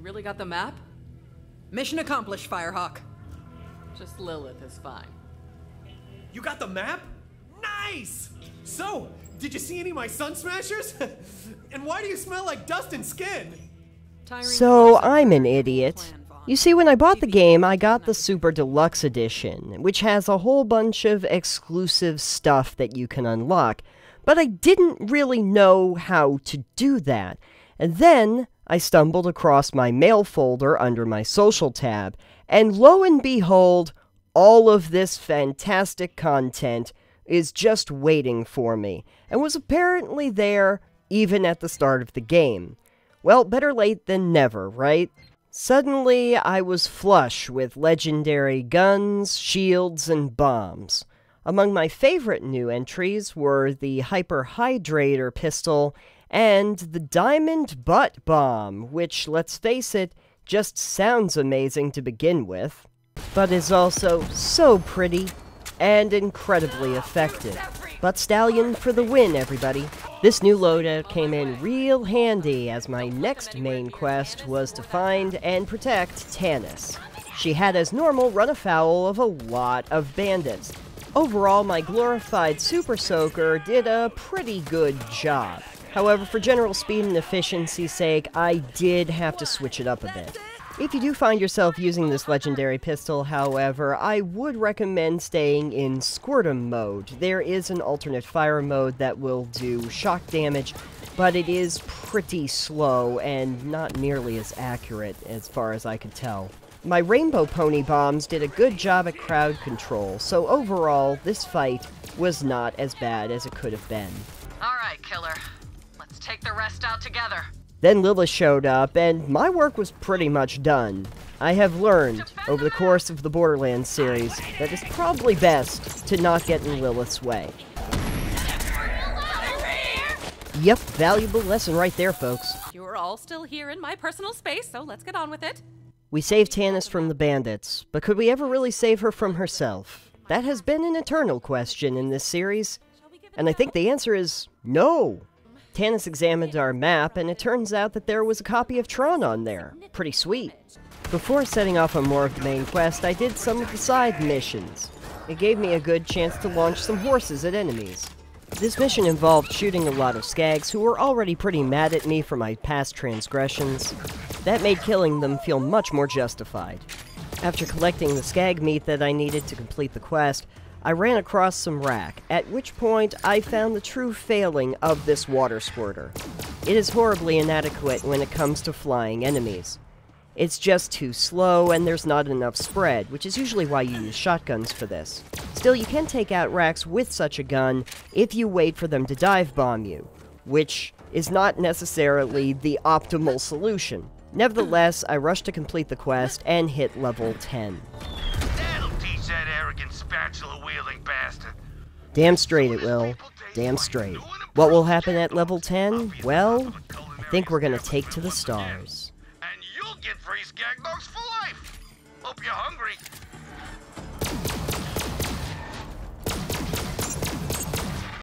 You really got the map? Mission accomplished, Firehawk. Just Lilith is fine. You got the map? Nice! So, did you see any of my Sun Smashers? And why do you smell like dust and skin? So, I'm an idiot. You see, when I bought the game, I got the Super Deluxe Edition, which has a whole bunch of exclusive stuff that you can unlock, but I didn't really know how to do that. And then, I stumbled across my mail folder under my social tab, and lo and behold, all of this fantastic content is just waiting for me, and was apparently there even at the start of the game. Well, better late than never, right? Suddenly, I was flush with legendary guns, shields, and bombs. Among my favorite new entries were the Hyper Hydrator pistol and the Diamond Butt Bomb, which, let's face it, just sounds amazing to begin with, but is also so pretty and incredibly effective. Butt Stallion for the win, everybody. This new loadout came in real handy, as my next main quest was to find and protect Tannis. She had, as normal, run afoul of a lot of bandits. Overall, my glorified Super Soaker did a pretty good job. However, for general speed and efficiency's sake, I did have to switch it up a bit. If you do find yourself using this legendary pistol, however, I would recommend staying in Squirtum mode. There is an alternate fire mode that will do shock damage, but it is pretty slow and not nearly as accurate as far as I could tell. My rainbow pony bombs did a good job at crowd control, so overall, this fight was not as bad as it could have been. Alright, killer. Let's take the rest out together. Then Lilith showed up, and my work was pretty much done. I have learned, over the course of the Borderlands series, that it's probably best to not get in Lilith's way. Yep, valuable lesson right there, folks. You're all still here in my personal space, so let's get on with it. We saved Tannis from the bandits, but could we ever really save her from herself? That has been an eternal question in this series, and I think the answer is no. Tannis examined our map, and it turns out that there was a copy of Tron on there. Pretty sweet. Before setting off on more of the main quest, I did some of the side missions. It gave me a good chance to launch some horses at enemies. This mission involved shooting a lot of Skags who were already pretty mad at me for my past transgressions. That made killing them feel much more justified. After collecting the Skag meat that I needed to complete the quest, I ran across some rack, at which point I found the true failing of this water squirter. It is horribly inadequate when it comes to flying enemies. It's just too slow and there's not enough spread, which is usually why you use shotguns for this. Still, you can take out racks with such a gun if you wait for them to dive bomb you, which is not necessarily the optimal solution. Nevertheless, I rushed to complete the quest and hit level 10. That arrogant spatula-wielding bastard. Damn straight it will. Damn straight. What will happen at level 10? Well, I think we're gonna take to the stars. And you'll get free Skagnogs for life! Hope you're hungry.